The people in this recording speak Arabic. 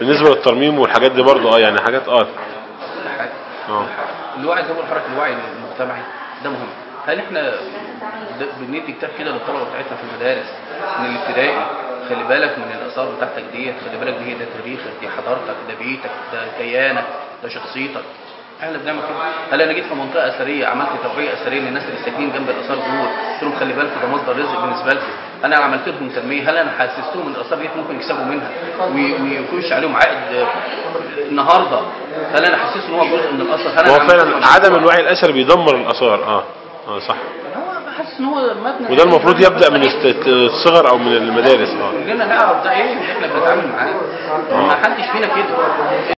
بالنسبه للترميم والحاجات دي برضو يعني حاجات الوعي زي ما بنقول لحضرتك، الوعي المجتمعي ده مهم. هل احنا بندي كتاب كده للطلبه بتاعتنا في المدارس من الابتدائي، خلي بالك من الاثار بتاعتك دي، خلي بالك دي تاريخك، دي حضارتك، ده بيتك، ده كيانك، ده شخصيتك. احنا بنعمل كده. هل انا جيت في منطقه اثريه عملت توعيه اثريه للناس اللي ساكنين جنب الاثار دول، قلت لهم خلي بالكم ده مصدر رزق بالنسبه لكم، انا عملت لهم تنميه، هل انا حسستهم ان الاثار دي ممكن يكسبوا منها ويخش عليهم عائد النهارده؟ هل انا حسست ان هو جزء من الاثار؟ هل هو فعلا عدم الوعي الاثري بيدمر الاثار. صح، حاسس ان هو مبنى، وده المفروض يبدا من الصغر او من المدارس. كلنا نعرف ده ايه واحنا بنتعامل معاه، ما حدش فينا كده.